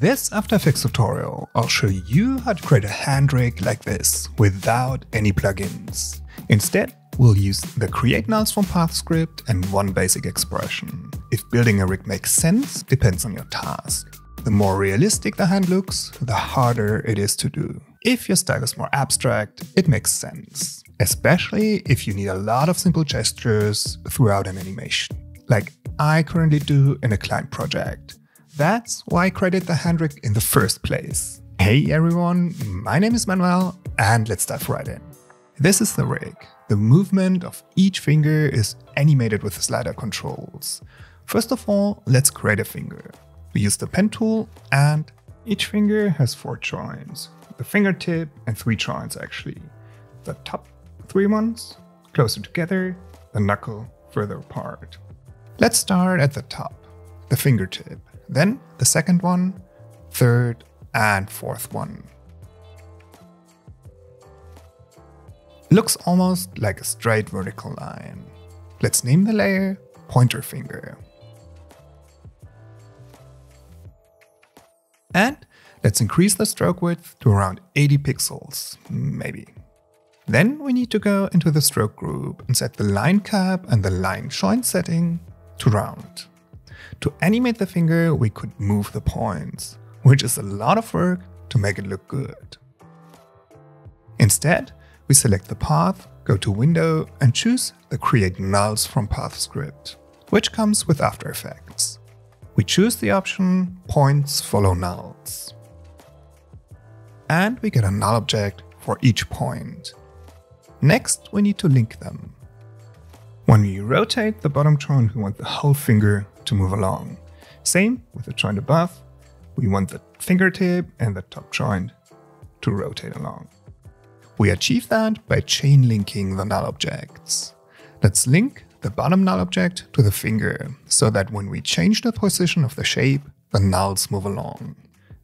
In this After Effects tutorial, I'll show you how to create a hand rig like this without any plugins. Instead, we'll use the Create Nulls from Paths script and one basic expression. If building a rig makes sense, depends on your task. The more realistic the hand looks, the harder it is to do. If your style is more abstract, it makes sense, especially if you need a lot of simple gestures throughout an animation, like I currently do in a client project. That's why I created the hand rig in the first place. Hey everyone, my name is Manuel and let's dive right in. This is the rig. The movement of each finger is animated with the slider controls. First of all, let's create a finger. We use the pen tool and each finger has four joints. The fingertip and three joints actually. The top three ones closer together, the knuckle further apart. Let's start at the top, the fingertip, then the second one, third and fourth one. Looks almost like a straight vertical line. Let's name the layer pointer finger. And let's increase the stroke width to around 80 pixels, maybe. Then we need to go into the stroke group and set the line cap and the line joint setting to round. To animate the finger, we could move the points, which is a lot of work to make it look good. Instead, we select the path, go to Window and choose the Create Nulls from Paths script, which comes with After Effects. We choose the option Points Follow Nulls. And we get a null object for each point. Next, we need to link them. When we rotate the bottom joint, we want the whole finger to move along. Same with the joint above, we want the fingertip and the top joint to rotate along. We achieve that by chain linking the null objects. Let's link the bottom null object to the finger, so that when we change the position of the shape, the nulls move along.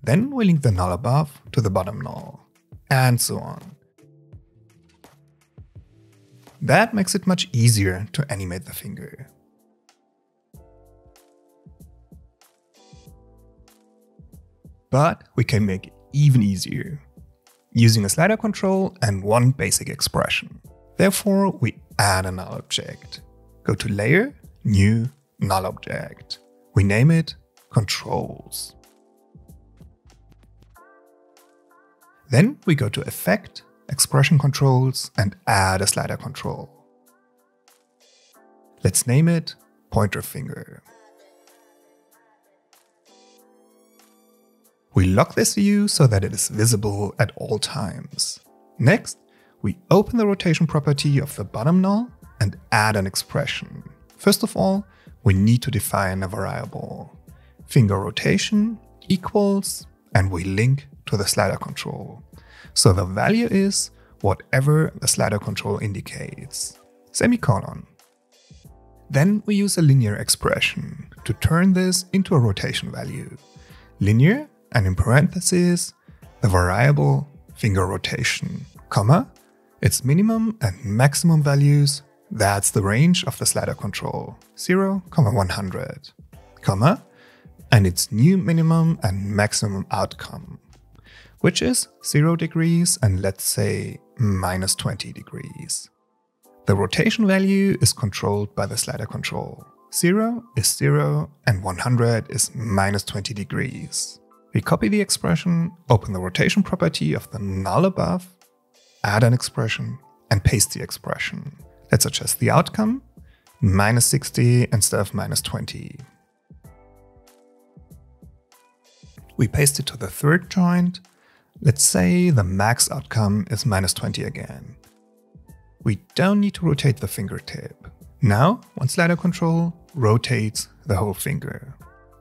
Then we link the null above to the bottom null, and so on. That makes it much easier to animate the finger. But we can make it even easier, using a slider control and one basic expression. Therefore, we add a null object. Go to Layer, New, Null Object. We name it Controls. Then we go to Effect, Expression Controls and add a slider control. Let's name it Pointer Finger. We lock this view so that it is visible at all times. Next, we open the rotation property of the bottom null and add an expression. First of all, we need to define a variable. Finger rotation equals, and we link to the slider control. So the value is whatever the slider control indicates, semicolon. Then we use a linear expression to turn this into a rotation value. Linear and in parentheses, the variable finger rotation, comma, its minimum and maximum values, that's the range of the slider control, 0, 100, comma, and its new minimum and maximum outcome, which is 0 degrees and let's say -20 degrees. The rotation value is controlled by the slider control. 0 is 0 and 100 is -20 degrees. We copy the expression, open the rotation property of the null above, add an expression and paste the expression. Let's adjust the outcome, -60 instead of -20. We paste it to the third joint. Let's say the max outcome is -20 again. We don't need to rotate the fingertip. Now, one slider control rotates the whole finger.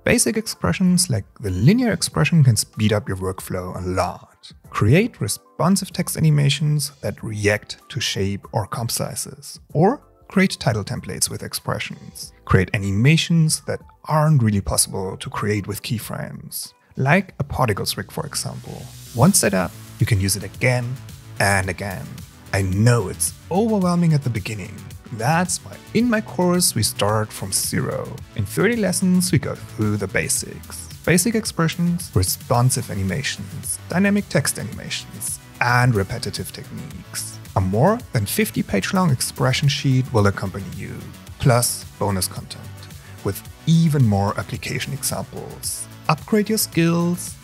Basic expressions like the linear expression can speed up your workflow a lot. Create responsive text animations that react to shape or comp sizes. Or create title templates with expressions. Create animations that aren't really possible to create with keyframes. Like a particles rig, for example. Once set up, you can use it again and again. I know it's overwhelming at the beginning. That's why in my course we start from zero. In 30 lessons we go through the basics. basic expressions, responsive animations, dynamic text animations, and repetitive techniques. A more than 50-page-long expression sheet will accompany you, plus bonus content with even more application examples. Upgrade your skills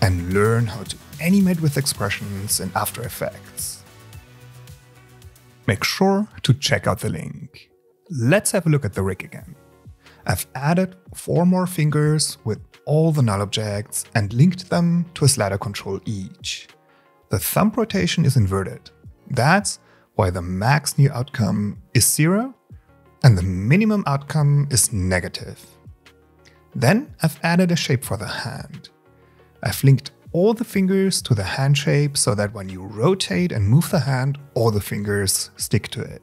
and learn how to animate with expressions in After Effects. Make sure to check out the link. Let's have a look at the rig again. I've added 4 more fingers with all the null objects and linked them to a slider control each. The thumb rotation is inverted. That's why the max new outcome is 0 and the minimum outcome is negative. Then I've added a shape for the hand. I've linked all the fingers to the hand shape so that when you rotate and move the hand, all the fingers stick to it.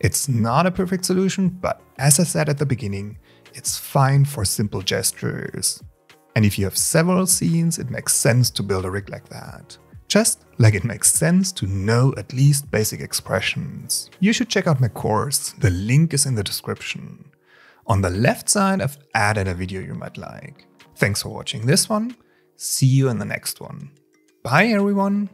It's not a perfect solution, but as I said at the beginning, it's fine for simple gestures. And if you have several scenes, it makes sense to build a rig like that. Just like it makes sense to know at least basic expressions. You should check out my course, the link is in the description. On the left side, I've added a video you might like. Thanks for watching this one. See you in the next one. Bye everyone!